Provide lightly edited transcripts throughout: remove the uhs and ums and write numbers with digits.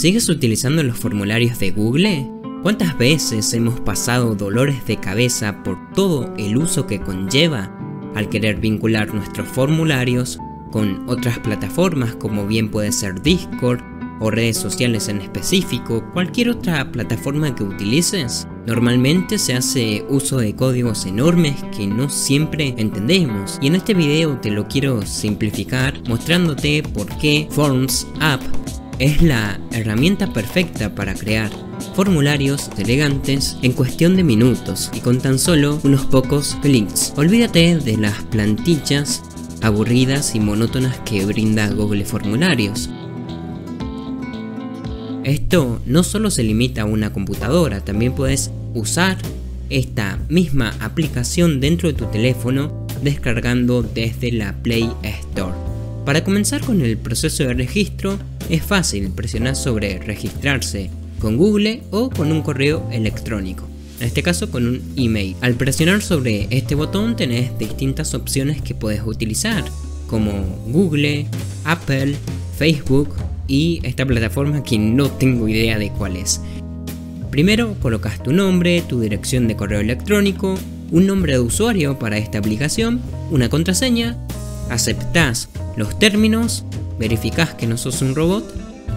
¿Sigues utilizando los formularios de Google? ¿Cuántas veces hemos pasado dolores de cabeza por todo el uso que conlleva al querer vincular nuestros formularios con otras plataformas, como bien puede ser Discord o redes sociales en específico, cualquier otra plataforma que utilices? Normalmente se hace uso de códigos enormes que no siempre entendemos, y en este video te lo quiero simplificar mostrándote por qué Forms.app es la herramienta perfecta para crear formularios elegantes en cuestión de minutos y con tan solo unos pocos clics. Olvídate de las plantillas aburridas y monótonas que brinda Google Formularios. Esto no solo se limita a una computadora, también puedes usar esta misma aplicación dentro de tu teléfono descargando desde la Play Store. Para comenzar con el proceso de registro es fácil, presionar sobre registrarse con Google o con un correo electrónico, en este caso con un email. Al presionar sobre este botón tenés distintas opciones que podés utilizar, como Google, Apple, Facebook y esta plataforma que no tengo idea de cuál es. Primero colocas tu nombre, tu dirección de correo electrónico, un nombre de usuario para esta aplicación, una contraseña, aceptás los términos, verificás que no sos un robot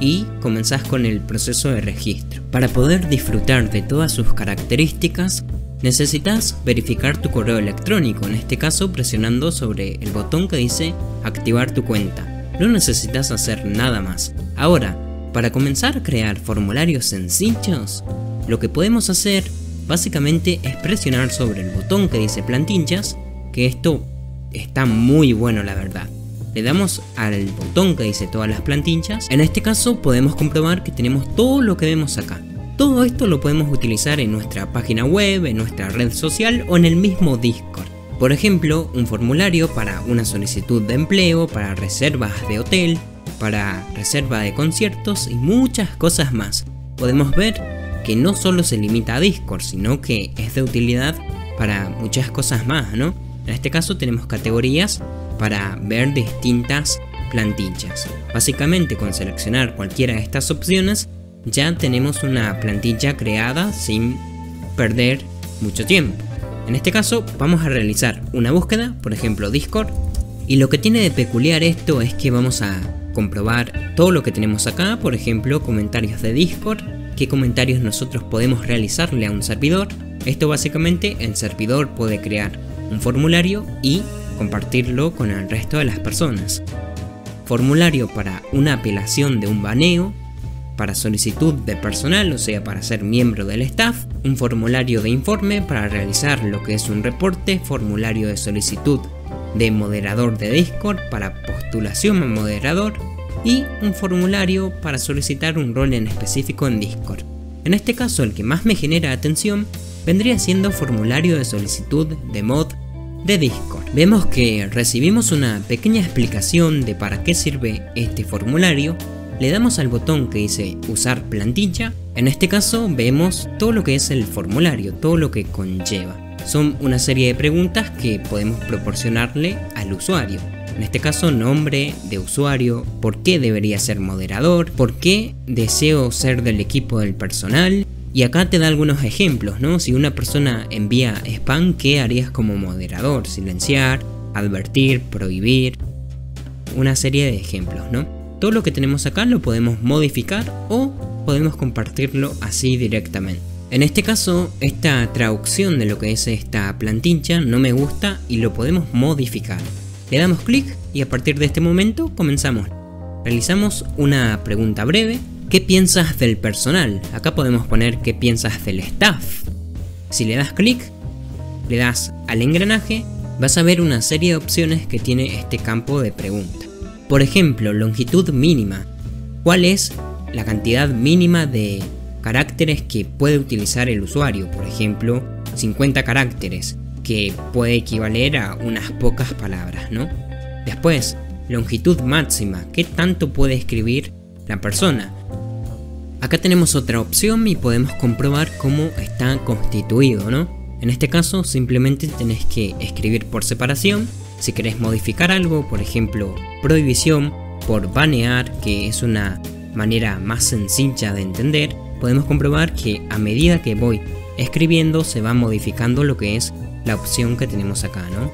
y comenzás con el proceso de registro. Para poder disfrutar de todas sus características necesitas verificar tu correo electrónico, en este caso presionando sobre el botón que dice activar tu cuenta. No necesitas hacer nada más. Ahora, para comenzar a crear formularios sencillos, lo que podemos hacer básicamente es presionar sobre el botón que dice plantillas, que esto está muy bueno, la verdad. Le damos al botón que dice todas las plantillas. En este caso podemos comprobar que tenemos todo lo que vemos acá. Todo esto lo podemos utilizar en nuestra página web, en nuestra red social o en el mismo Discord. Por ejemplo, un formulario para una solicitud de empleo, para reservas de hotel, para reserva de conciertos y muchas cosas más. Podemos ver que no solo se limita a Discord, sino que es de utilidad para muchas cosas más, ¿no? En este caso tenemos categorías para ver distintas plantillas. Básicamente, con seleccionar cualquiera de estas opciones, ya tenemos una plantilla creada sin perder mucho tiempo. En este caso vamos a realizar una búsqueda, por ejemplo Discord, y lo que tiene de peculiar esto es que vamos a comprobar todo lo que tenemos acá, por ejemplo comentarios de Discord, qué comentarios nosotros podemos realizarle a un servidor. Esto básicamente, el servidor puede crear un formulario y compartirlo con el resto de las personas. Formulario para una apelación de un baneo, para solicitud de personal, o sea para ser miembro del staff, un formulario de informe para realizar lo que es un reporte, formulario de solicitud de moderador de Discord para postulación a moderador y un formulario para solicitar un rol en específico en Discord. En este caso el que más me genera atención vendría siendo formulario de solicitud de mod de Discord. Vemos que recibimos una pequeña explicación de para qué sirve este formulario. Le damos al botón que dice usar plantilla. En este caso vemos todo lo que es el formulario, todo lo que conlleva. Son una serie de preguntas que podemos proporcionarle al usuario. En este caso nombre de usuario, por qué debería ser moderador, por qué deseo ser del equipo del personal. Y acá te da algunos ejemplos, ¿no? Si una persona envía spam, ¿qué harías como moderador? Silenciar, advertir, prohibir. Una serie de ejemplos, ¿no? Todo lo que tenemos acá lo podemos modificar o podemos compartirlo así directamente. En este caso, esta traducción de lo que es esta plantilla no me gusta y lo podemos modificar. Le damos clic y a partir de este momento comenzamos. Realizamos una pregunta breve. ¿Qué piensas del personal? Acá podemos poner ¿qué piensas del staff? Si le das clic, le das al engranaje, vas a ver una serie de opciones que tiene este campo de pregunta. Por ejemplo, longitud mínima. ¿Cuál es la cantidad mínima de caracteres que puede utilizar el usuario? Por ejemplo, 50 caracteres, que puede equivaler a unas pocas palabras, ¿no? Después, longitud máxima. ¿Qué tanto puede escribir la persona? Acá tenemos otra opción y podemos comprobar cómo está constituido, ¿no? En este caso, simplemente tenés que escribir por separación. Si querés modificar algo, por ejemplo, prohibición por banear, que es una manera más sencilla de entender, podemos comprobar que a medida que voy escribiendo se va modificando lo que es la opción que tenemos acá, ¿no?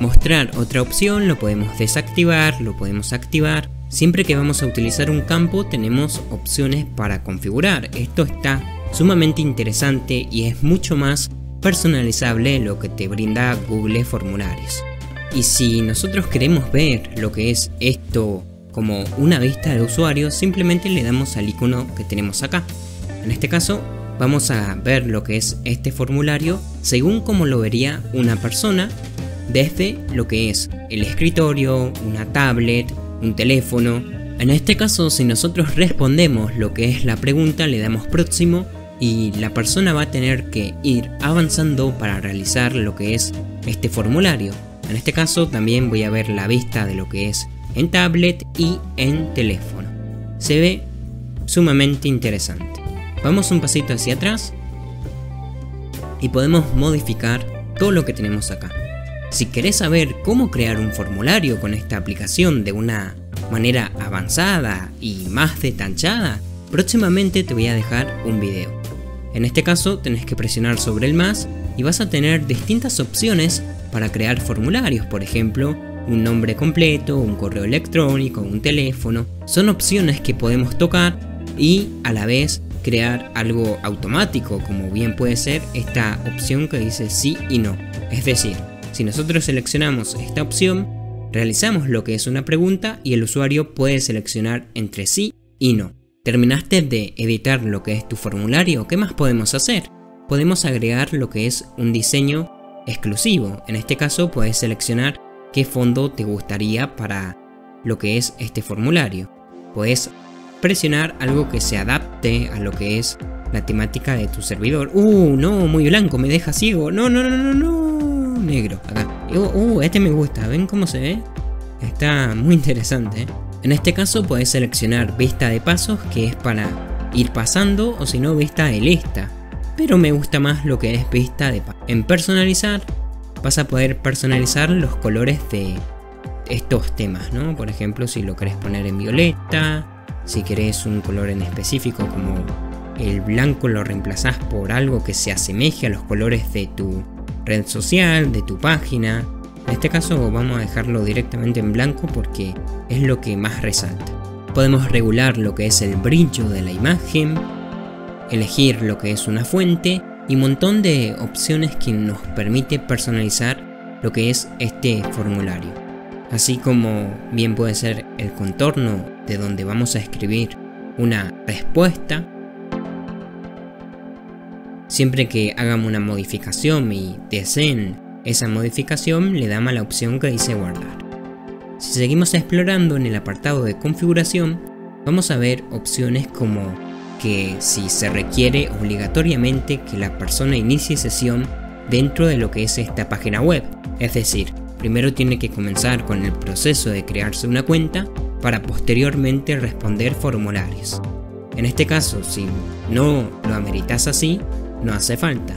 Mostrar otra opción lo podemos desactivar, lo podemos activar. Siempre que vamos a utilizar un campo tenemos opciones para configurar. Esto está sumamente interesante y es mucho más personalizable lo que te brinda Google Formularios. Y si nosotros queremos ver lo que es esto como una vista de usuario, simplemente le damos al icono que tenemos acá. En este caso vamos a ver lo que es este formulario según como lo vería una persona desde lo que es el escritorio, una tablet, un teléfono. En este caso, si nosotros respondemos lo que es la pregunta, le damos próximo y la persona va a tener que ir avanzando para realizar lo que es este formulario. En este caso también voy a ver la vista de lo que es en tablet y en teléfono. Se ve sumamente interesante. Vamos un pasito hacia atrás y podemos modificar todo lo que tenemos acá. Si querés saber cómo crear un formulario con esta aplicación de una manera avanzada y más detallada, próximamente te voy a dejar un video. En este caso tenés que presionar sobre el más y vas a tener distintas opciones para crear formularios, por ejemplo, un nombre completo, un correo electrónico, un teléfono. Son opciones que podemos tocar y a la vez crear algo automático, como bien puede ser esta opción que dice sí y no. Es decir, si nosotros seleccionamos esta opción, realizamos lo que es una pregunta y el usuario puede seleccionar entre sí y no. Terminaste de editar lo que es tu formulario, ¿qué más podemos hacer? Podemos agregar lo que es un diseño exclusivo. En este caso puedes seleccionar qué fondo te gustaría para lo que es este formulario. Puedes presionar algo que se adapte a lo que es la temática de tu servidor. No, muy blanco, me deja ciego. No. Negro, acá. Este me gusta, ¿ven cómo se ve? Está muy interesante, ¿eh? En este caso podés seleccionar vista de pasos, que es para ir pasando, o si no, vista de lista. Pero me gusta más lo que es vista de pasos. En personalizar, vas a poder personalizar los colores de estos temas, ¿no? Por ejemplo, si lo querés poner en violeta, si querés un color en específico como el blanco, lo reemplazás por algo que se asemeje a los colores de tu red social, de tu página. En este caso vamos a dejarlo directamente en blanco porque es lo que más resalta. Podemos regular lo que es el brillo de la imagen, elegir lo que es una fuente y un montón de opciones que nos permite personalizar lo que es este formulario. Así como bien puede ser el contorno de donde vamos a escribir una respuesta. Siempre que hagamos una modificación y deseen esa modificación, le damos a la opción que dice guardar. Si seguimos explorando en el apartado de configuración, vamos a ver opciones como que si se requiere obligatoriamente que la persona inicie sesión dentro de lo que es esta página web. Es decir, primero tiene que comenzar con el proceso de crearse una cuenta para posteriormente responder formularios. En este caso, si no lo ameritas así, no hace falta.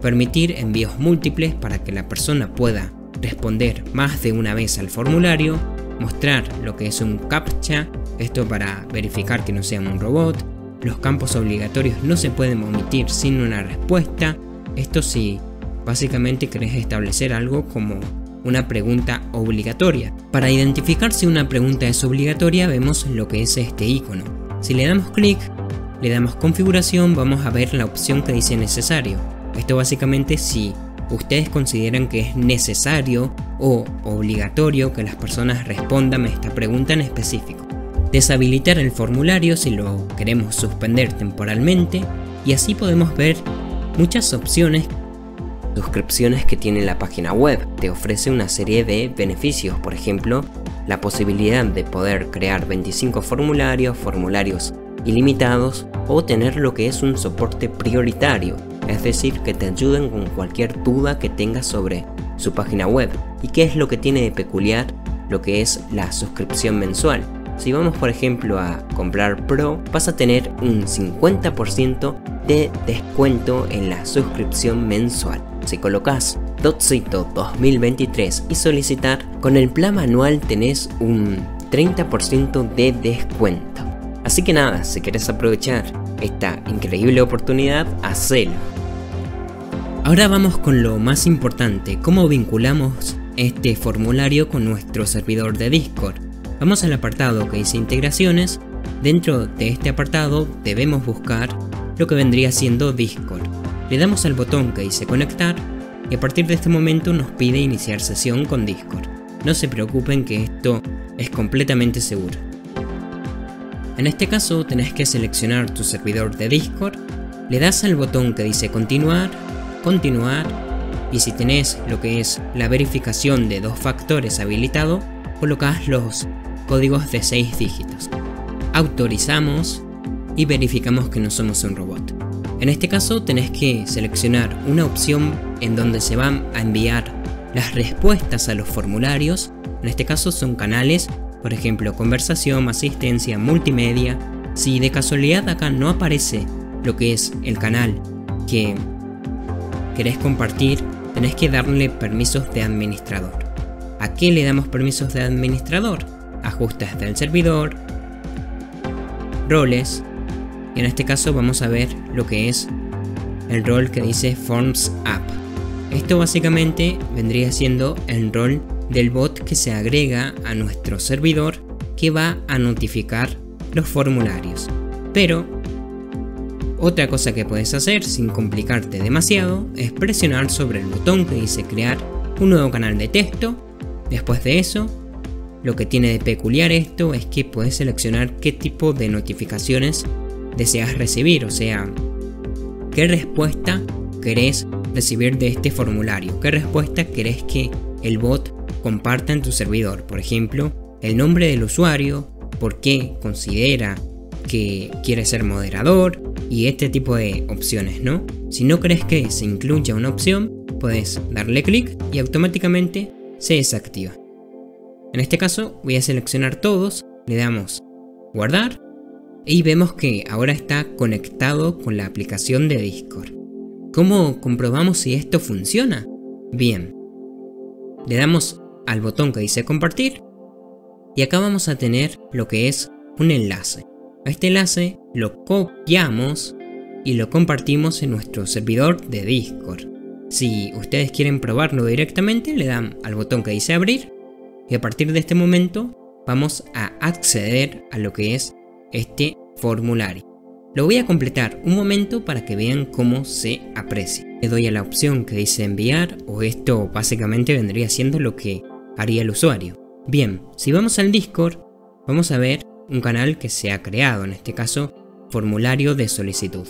Permitir envíos múltiples para que la persona pueda responder más de una vez al formulario. Mostrar lo que es un captcha, esto para verificar que no sea un robot. Los campos obligatorios no se pueden omitir sin una respuesta. Esto si básicamente querés establecer algo como una pregunta obligatoria. Para identificar si una pregunta es obligatoria, vemos lo que es este icono. Si le damos clic, le damos configuración, vamos a ver la opción que dice necesario. Esto básicamente si ustedes consideran que es necesario o obligatorio que las personas respondan esta pregunta en específico. Deshabilitar el formulario si lo queremos suspender temporalmente, y así podemos ver muchas opciones. Suscripciones que tiene la página web te ofrece una serie de beneficios, por ejemplo, la posibilidad de poder crear 25 formularios, formularios ilimitados o tener lo que es un soporte prioritario, es decir, que te ayuden con cualquier duda que tengas sobre su página web. ¿Y qué es lo que tiene de peculiar lo que es la suscripción mensual? Si vamos por ejemplo a comprar Pro, vas a tener un 50% de descuento en la suscripción mensual. Si colocas Dotcito 2023 y solicitar, con el plan manual tenés un 30% de descuento. Así que nada, si querés aprovechar esta increíble oportunidad, hacelo. Ahora vamos con lo más importante, cómo vinculamos este formulario con nuestro servidor de Discord. Vamos al apartado que dice integraciones. Dentro de este apartado debemos buscar lo que vendría siendo Discord. Le damos al botón que dice conectar y a partir de este momento nos pide iniciar sesión con Discord. No se preocupen que esto es completamente seguro. En este caso tenés que seleccionar tu servidor de Discord, le das al botón que dice continuar, continuar, y si tenés lo que es la verificación de 2 factores habilitado, colocás los códigos de 6 dígitos. Autorizamos y verificamos que no somos un robot. En este caso tenés que seleccionar una opción en donde se van a enviar las respuestas a los formularios. En este caso son canales, por ejemplo conversación, asistencia, multimedia. Si de casualidad acá no aparece lo que es el canal que querés compartir, tenés que darle permisos de administrador. ¿A qué le damos permisos de administrador? Ajustes del servidor, roles, y en este caso vamos a ver lo que es el rol que dice forms.app. Esto básicamente vendría siendo el rol del bot que se agrega a nuestro servidor, que va a notificar los formularios. Pero otra cosa que puedes hacer sin complicarte demasiado es presionar sobre el botón que dice crear un nuevo canal de texto. Después de eso, lo que tiene de peculiar esto es que puedes seleccionar qué tipo de notificaciones deseas recibir, o sea, qué respuesta querés recibir de este formulario, qué respuesta querés que el bot comparta en tu servidor, por ejemplo, el nombre del usuario, por qué considera que quiere ser moderador y este tipo de opciones, ¿no? Si no querés que se incluya una opción, puedes darle clic y automáticamente se desactiva. En este caso voy a seleccionar todos, le damos guardar y vemos que ahora está conectado con la aplicación de Discord. ¿Cómo comprobamos si esto funciona? Bien, le damos al botón que dice compartir y acá vamos a tener lo que es un enlace. Este enlace lo copiamos y lo compartimos en nuestro servidor de Discord. Si ustedes quieren probarlo directamente, le dan al botón que dice abrir y a partir de este momento vamos a acceder a lo que es este formulario. Lo voy a completar un momento para que vean cómo se aprecia. Le doy a la opción que dice enviar, o esto básicamente vendría siendo lo que haría el usuario. Bien, si vamos al Discord vamos a ver un canal que se ha creado, en este caso formulario de solicitud.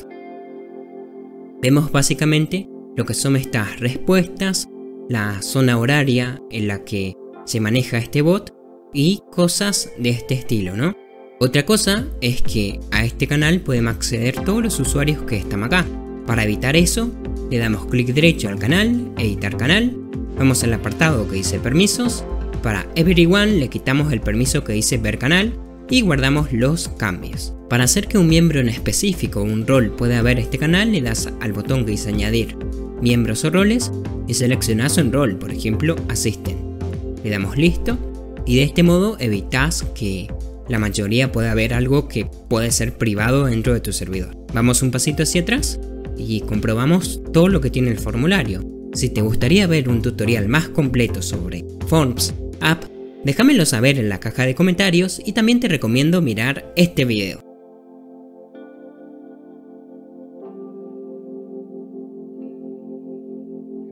Vemos básicamente lo que son estas respuestas, la zona horaria en la que se maneja este bot y cosas de este estilo, ¿no? Otra cosa es que a este canal pueden acceder todos los usuarios que están acá. Para evitar eso, le damos clic derecho al canal, editar canal, vamos al apartado que dice permisos, para everyone le quitamos el permiso que dice ver canal y guardamos los cambios. Para hacer que un miembro en específico o un rol pueda ver este canal, le das al botón que dice añadir miembros o roles y seleccionas un rol, por ejemplo asisten. Le damos listo y de este modo evitas que la mayoría pueda ver algo que puede ser privado dentro de tu servidor. Vamos un pasito hacia atrás y comprobamos todo lo que tiene el formulario. Si te gustaría ver un tutorial más completo sobre Forms.app, déjamelo saber en la caja de comentarios y también te recomiendo mirar este video.